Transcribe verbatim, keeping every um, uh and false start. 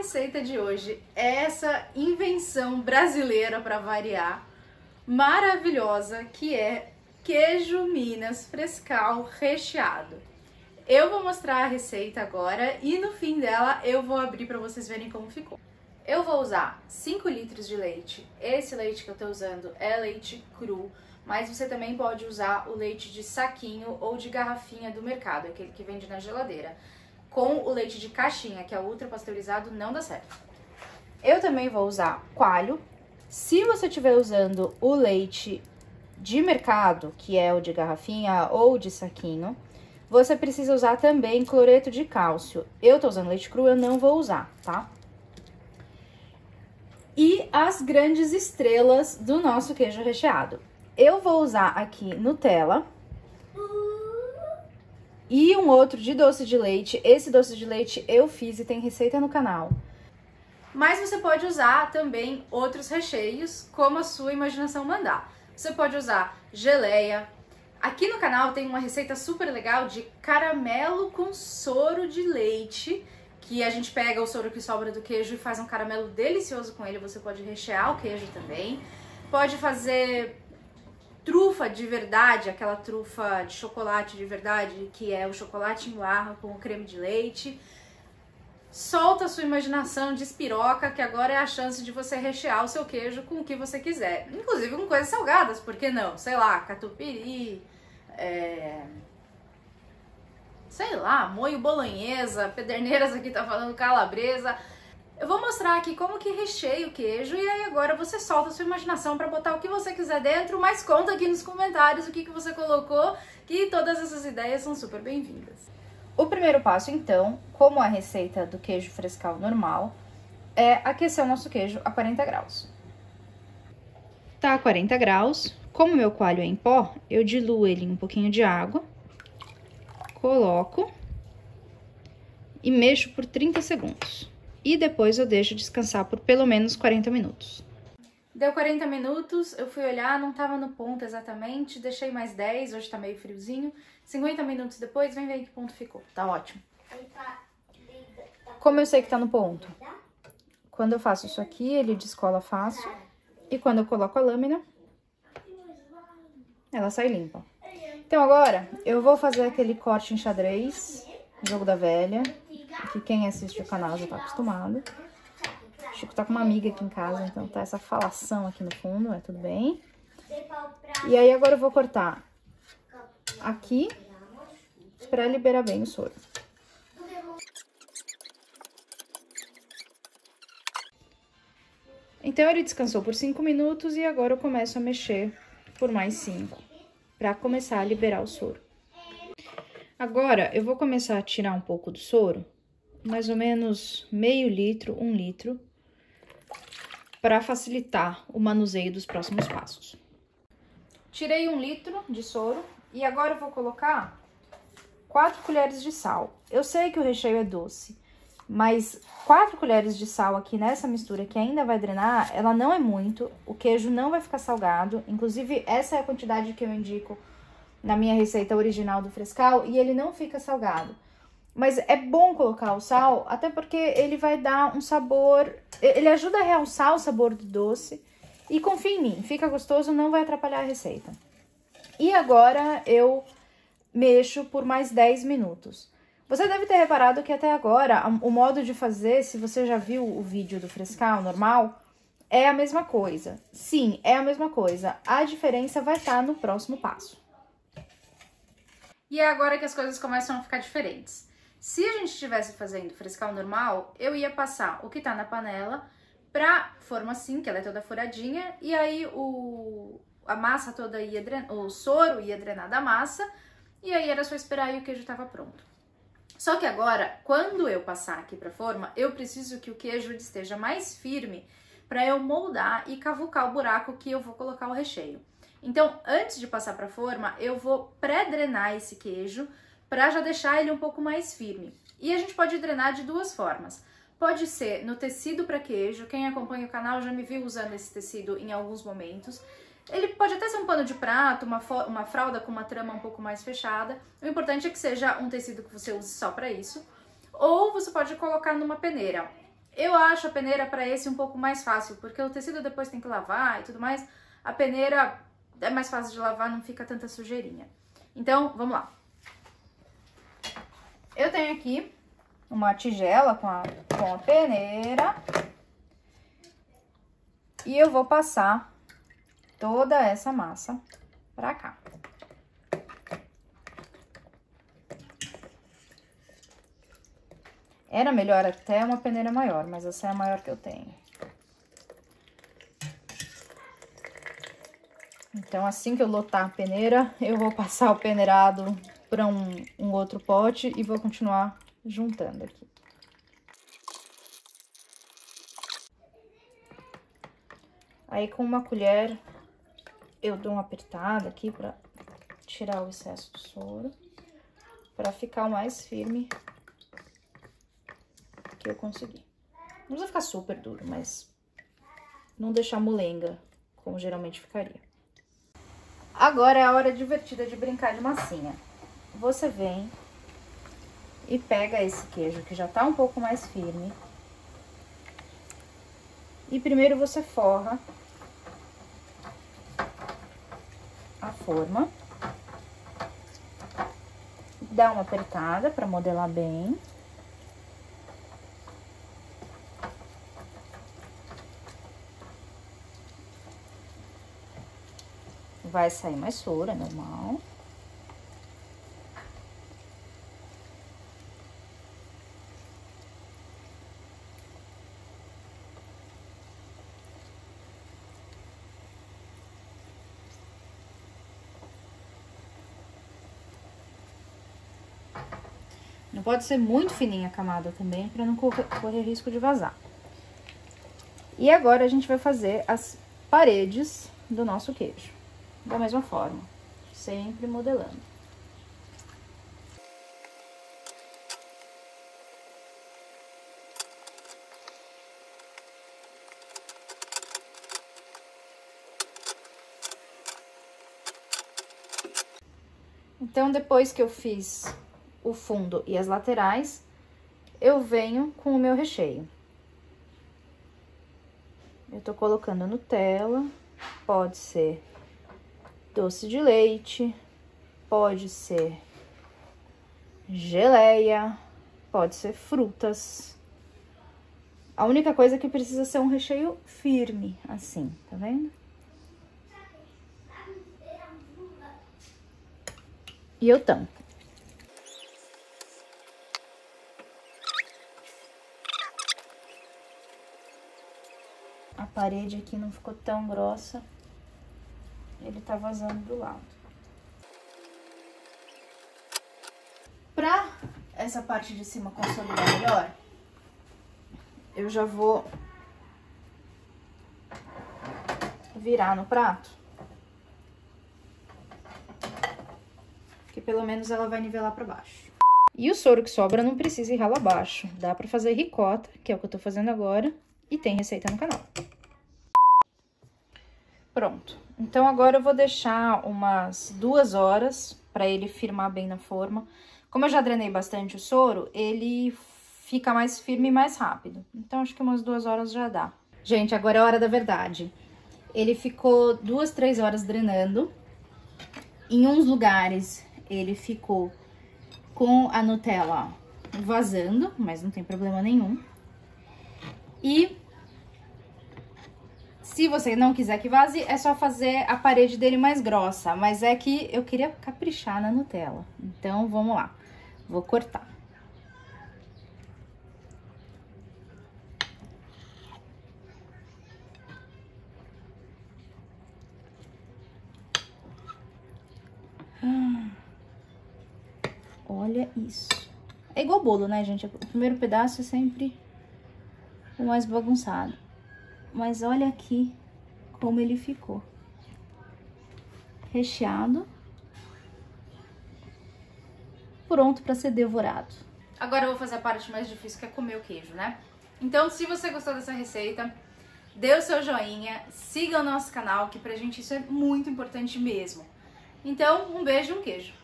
receita de hoje é essa invenção brasileira, para variar, maravilhosa, que é queijo Minas frescal recheado. Eu vou mostrar a receita agora e no fim dela eu vou abrir para vocês verem como ficou. Eu vou usar cinco litros de leite. Esse leite que eu tô usando é leite cru, mas você também pode usar o leite de saquinho ou de garrafinha do mercado, aquele que vende na geladeira. Com o leite de caixinha, que é ultra pasteurizado, não dá certo. Eu também vou usar coalho. Se você estiver usando o leite de mercado, que é o de garrafinha ou de saquinho, você precisa usar também cloreto de cálcio. Eu tô usando leite cru, eu não vou usar, tá? E as grandes estrelas do nosso queijo recheado. Eu vou usar aqui Nutella e um outro de doce de leite. Esse doce de leite eu fiz e tem receita no canal. Mas você pode usar também outros recheios, como a sua imaginação mandar. Você pode usar geleia. Aqui no canal tem uma receita super legal de caramelo com soro de leite, que a gente pega o soro que sobra do queijo e faz um caramelo delicioso com ele. Você pode rechear o queijo também. Pode fazer trufa de verdade, aquela trufa de chocolate de verdade, que é o chocolate em barra com o creme de leite. Solta a sua imaginação de espiroca, que agora é a chance de você rechear o seu queijo com o que você quiser. Inclusive com coisas salgadas, por que não? Sei lá, catupiry, é... sei lá, molho bolonhesa, pederneiras aqui tá falando calabresa. Eu vou mostrar aqui como que recheia o queijo e aí agora você solta a sua imaginação para botar o que você quiser dentro, mas conta aqui nos comentários o que, que você colocou, que todas essas ideias são super bem-vindas. O primeiro passo, então, como a receita do queijo frescal normal, é aquecer o nosso queijo a quarenta graus. Tá a quarenta graus. Como meu coalho é em pó, eu diluo ele em um pouquinho de água, coloco e mexo por trinta segundos. E depois eu deixo descansar por pelo menos quarenta minutos. Deu quarenta minutos, eu fui olhar, não tava no ponto exatamente, deixei mais dez, hoje tá meio friozinho. cinquenta minutos depois, vem ver em que ponto ficou, tá ótimo. Como eu sei que tá no ponto? Quando eu faço isso aqui, ele descola fácil. E quando eu coloco a lâmina, ela sai limpa. Então agora, eu vou fazer aquele corte em xadrez, jogo da velha, que quem assiste o canal já tá acostumado. O Chico tá com uma amiga aqui em casa, então tá essa falação aqui no fundo, é tudo bem. E aí agora eu vou cortar aqui pra liberar bem o soro. Então ele descansou por cinco minutos e agora eu começo a mexer por mais cinco, pra começar a liberar o soro. Agora eu vou começar a tirar um pouco do soro, mais ou menos meio litro, um litro, para facilitar o manuseio dos próximos passos. Tirei um litro de soro e agora eu vou colocar quatro colheres de sal. Eu sei que o recheio é doce, mas quatro colheres de sal aqui nessa mistura que ainda vai drenar, ela não é muito, o queijo não vai ficar salgado. Inclusive, essa é a quantidade que eu indico na minha receita original do frescal e ele não fica salgado. Mas é bom colocar o sal, até porque ele vai dar um sabor... Ele ajuda a realçar o sabor do doce. E confia em mim, fica gostoso, não vai atrapalhar a receita. E agora eu mexo por mais dez minutos. Você deve ter reparado que até agora, o modo de fazer, se você já viu o vídeo do frescal normal, é a mesma coisa. Sim, é a mesma coisa. A diferença vai estar no próximo passo. E é agora que as coisas começam a ficar diferentes. Se a gente estivesse fazendo frescal normal, eu ia passar o que tá na panela pra forma assim, que ela é toda furadinha, e aí o, a massa toda ia drenar, o soro ia drenar da massa, e aí era só esperar e o queijo tava pronto. Só que agora, quando eu passar aqui pra forma, eu preciso que o queijo esteja mais firme pra eu moldar e cavucar o buraco que eu vou colocar o recheio. Então, antes de passar pra forma, eu vou pré-drenar esse queijo, para já deixar ele um pouco mais firme. E a gente pode drenar de duas formas. Pode ser no tecido para queijo, quem acompanha o canal já me viu usando esse tecido em alguns momentos. Ele pode até ser um pano de prato, uma, uma fralda com uma trama um pouco mais fechada. O importante é que seja um tecido que você use só para isso. Ou você pode colocar numa peneira. Eu acho a peneira para esse um pouco mais fácil, porque o tecido depois tem que lavar e tudo mais. A peneira é mais fácil de lavar, não fica tanta sujeirinha. Então, vamos lá. Eu tenho aqui uma tigela com a, com a peneira. E eu vou passar toda essa massa pra cá. Era melhor até uma peneira maior, mas essa é a maior que eu tenho. Então, assim que eu lotar a peneira, eu vou passar o peneirado para um, um outro pote e vou continuar juntando aqui. Aí, com uma colher, eu dou uma apertada aqui para tirar o excesso do soro, para ficar o mais firme que eu conseguir. Não precisa ficar super duro, mas não deixar molenga, como geralmente ficaria. Agora é a hora divertida de brincar de massinha. Você vem e pega esse queijo que já tá um pouco mais firme. E primeiro você forra a forma. Dá uma apertada para modelar bem. Vai sair mais soro, é normal. Não pode ser muito fininha a camada também, para não correr, correr risco de vazar. E agora a gente vai fazer as paredes do nosso queijo. Da mesma forma, sempre modelando. Então, depois que eu fiz o fundo e as laterais, eu venho com o meu recheio. Eu tô colocando Nutella, pode ser doce de leite, pode ser geleia, pode ser frutas. A única coisa é que precisa ser um recheio firme, assim, tá vendo? E eu tampo. A parede aqui não ficou tão grossa. Ele tá vazando do lado. Pra essa parte de cima consolidar melhor, eu já vou virar no prato. Que pelo menos ela vai nivelar pra baixo. E o soro que sobra não precisa ir ralo abaixo. Dá pra fazer ricota, que é o que eu tô fazendo agora, e tem receita no canal. Pronto. Então, agora eu vou deixar umas duas horas pra ele firmar bem na forma. Como eu já drenei bastante o soro, ele fica mais firme e mais rápido. Então, acho que umas duas horas já dá. Gente, agora é a hora da verdade. Ele ficou duas, três horas drenando. Em uns lugares, ele ficou com a Nutella vazando, mas não tem problema nenhum. E... se você não quiser que vaze, é só fazer a parede dele mais grossa. Mas é que eu queria caprichar na Nutella. Então, vamos lá. Vou cortar. Hum. Olha isso. É igual bolo, né, gente? O primeiro pedaço é sempre o mais bagunçado. Mas olha aqui como ele ficou. Recheado. Pronto para ser devorado. Agora eu vou fazer a parte mais difícil, que é comer o queijo, né? Então, se você gostou dessa receita, dê o seu joinha, siga o nosso canal, que pra gente isso é muito importante mesmo. Então, um beijo e um queijo.